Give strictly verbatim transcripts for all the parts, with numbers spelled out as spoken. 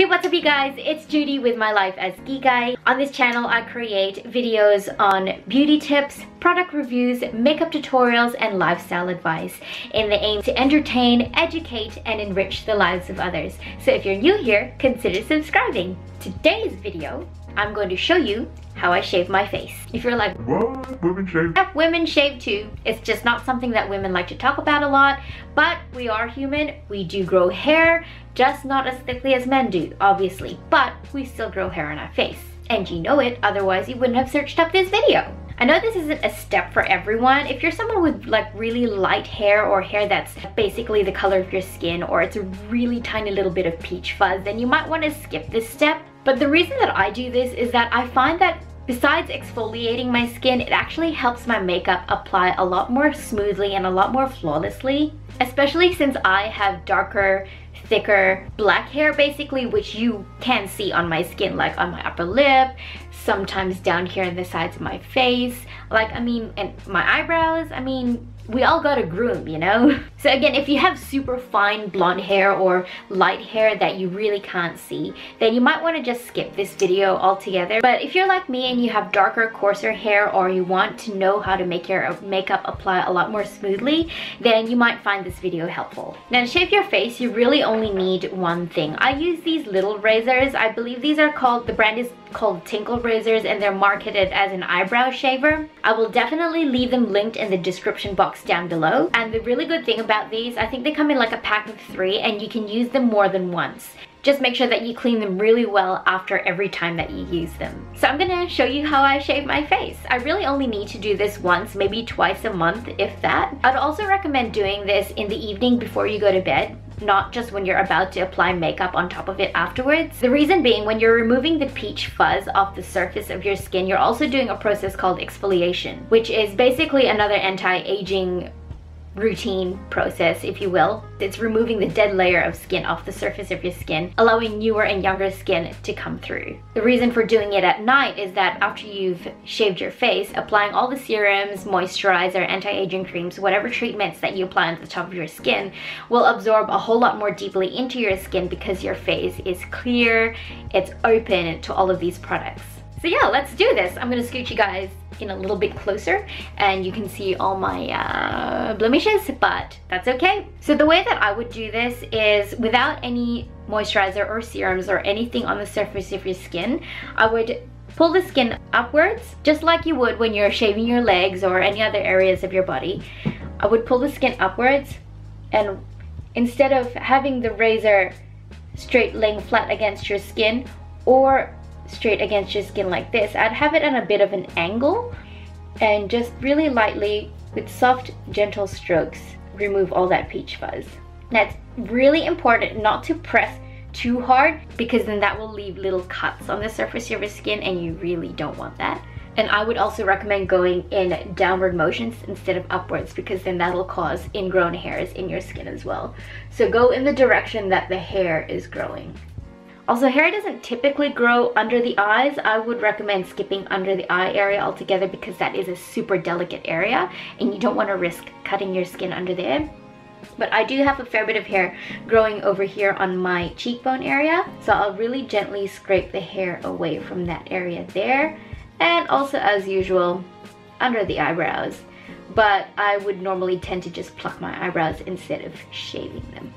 Hey, what's up you guys? It's Judie with my Life as Kikay. On this channel, I create videos on beauty tips, product reviews, makeup tutorials, and lifestyle advice in the aim to entertain, educate, and enrich the lives of others. So if you're new here, consider subscribing. Today's video, I'm going to show you how I shave my face. If you're like, what? Women shave? Yeah, women shave too. It's just not something that women like to talk about a lot, but we are human. We do grow hair, just not as thickly as men do, obviously, but we still grow hair on our face. And you know it, otherwise you wouldn't have searched up this video. I know this isn't a step for everyone. If you're someone with like really light hair or hair that's basically the color of your skin or it's a really tiny little bit of peach fuzz, then you might want to skip this step. But the reason that I do this is that I find that besides exfoliating my skin, it actually helps my makeup apply a lot more smoothly and a lot more flawlessly, especially since I have darker, thicker black hair basically, which you can see on my skin, like on my upper lip, sometimes down here in the sides of my face, like, I mean, and my eyebrows. I mean, we all gotta groom, you know? So again, if you have super fine blonde hair or light hair that you really can't see, then you might wanna just skip this video altogether. But if you're like me and you have darker, coarser hair, or you want to know how to make your makeup apply a lot more smoothly, then you might find this video helpful. Now to shave your face, you really only need one thing. I use these little razors. I believe these are called, the brand is called Tinkle Razors, and they're marketed as an eyebrow shaver. I will definitely leave them linked in the description box down below. And the really good thing about these, I think they come in like a pack of three and you can use them more than once. Just make sure that you clean them really well after every time that you use them. So I'm gonna show you how I shave my face. I really only need to do this once, maybe twice a month, if that. I'd also recommend doing this in the evening before you go to bed, not just when you're about to apply makeup on top of it afterwards. The reason being, when you're removing the peach fuzz off the surface of your skin, you're also doing a process called exfoliation, which is basically another anti-aging routine process, if you will. It's removing the dead layer of skin off the surface of your skin, allowing newer and younger skin to come through. The reason for doing it at night is that after you've shaved your face, applying all the serums, moisturizer, anti-aging creams, whatever treatments that you apply on the top of your skin will absorb a whole lot more deeply into your skin because your face is clear, it's open to all of these products. So yeah, let's do this. I'm gonna scoot you guys in a little bit closer and you can see all my uh, blemishes, but that's okay. So the way that I would do this is without any moisturizer or serums or anything on the surface of your skin, I would pull the skin upwards, just like you would when you're shaving your legs or any other areas of your body. I would pull the skin upwards, and instead of having the razor straight laying flat against your skin or straight against your skin like this, I'd have it on a bit of an angle and just really lightly with soft, gentle strokes remove all that peach fuzz. Now it's really important not to press too hard because then that will leave little cuts on the surface of your skin and you really don't want that. And I would also recommend going in downward motions instead of upwards because then that'll cause ingrown hairs in your skin as well. So go in the direction that the hair is growing. Also, hair doesn't typically grow under the eyes. I would recommend skipping under the eye area altogether because that is a super delicate area and you don't want to risk cutting your skin under there. But I do have a fair bit of hair growing over here on my cheekbone area, so I'll really gently scrape the hair away from that area there, and also as usual under the eyebrows, but I would normally tend to just pluck my eyebrows instead of shaving them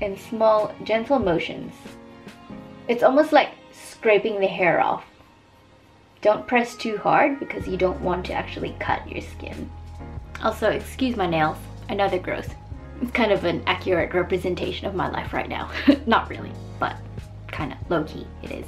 in small gentle motions. It's almost like scraping the hair off. Don't press too hard because you don't want to actually cut your skin. Also, excuse my nails. I know they're gross. It's kind of an accurate representation of my life right now. Not really, but kind of low-key it is.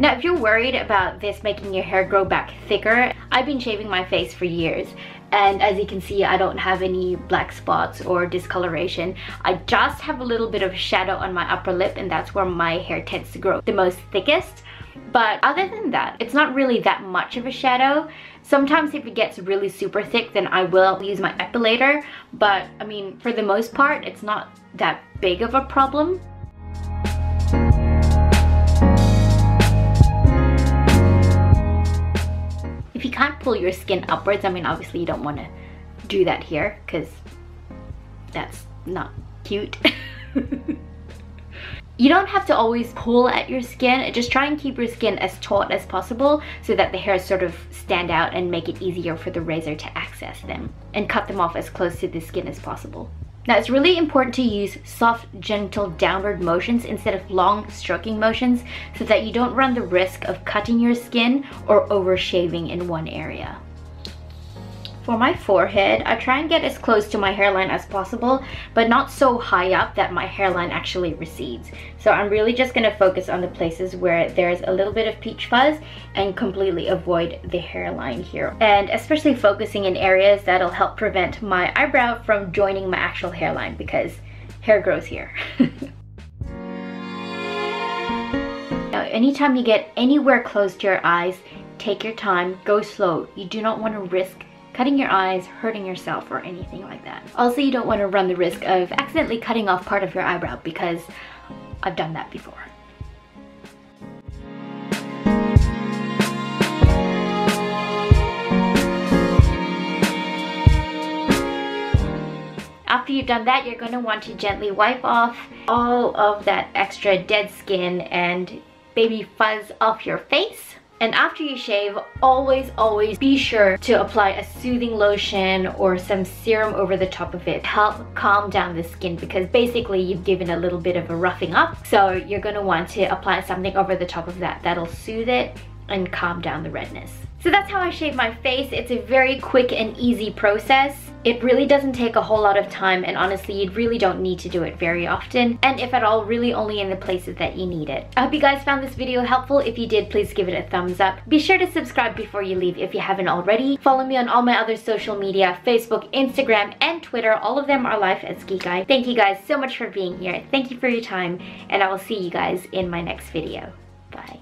Now, if you're worried about this making your hair grow back thicker, I've been shaving my face for years. And as you can see, I don't have any black spots or discoloration. I just have a little bit of shadow on my upper lip, and that's where my hair tends to grow the most thickest. But other than that, it's not really that much of a shadow. Sometimes if it gets really super thick, then I will use my epilator. But I mean, for the most part, it's not that big of a problem. If you can't pull your skin upwards, I mean, obviously you don't want to do that here because that's not cute. You don't have to always pull at your skin, just try and keep your skin as taut as possible so that the hairs sort of stand out and make it easier for the razor to access them, and cut them off as close to the skin as possible. Now, it's really important to use soft, gentle downward motions instead of long stroking motions so that you don't run the risk of cutting your skin or over-shaving in one area. For my forehead, I try and get as close to my hairline as possible, but not so high up that my hairline actually recedes. So I'm really just going to focus on the places where there's a little bit of peach fuzz and completely avoid the hairline here. And especially focusing in areas that'll help prevent my eyebrow from joining my actual hairline, because hair grows here. Now, anytime you get anywhere close to your eyes, take your time, go slow. You do not want to risk cutting your eyes, hurting yourself, or anything like that. Also, you don't want to run the risk of accidentally cutting off part of your eyebrow, because I've done that before. After you've done that, you're going to want to gently wipe off all of that extra dead skin and baby fuzz off your face. And after you shave, always, always be sure to apply a soothing lotion or some serum over the top of it. Help calm down the skin, because basically you've given a little bit of a roughing up. So you're going to want to apply something over the top of that that'll soothe it and calm down the redness. So that's how I shave my face. It's a very quick and easy process. It really doesn't take a whole lot of time, and honestly, you really don't need to do it very often, and if at all, really only in the places that you need it. I hope you guys found this video helpful. If you did, please give it a thumbs up. Be sure to subscribe before you leave if you haven't already. Follow me on all my other social media, Facebook, Instagram, and Twitter. All of them are LifeAsKikay. Thank you guys so much for being here. Thank you for your time, and I will see you guys in my next video. Bye.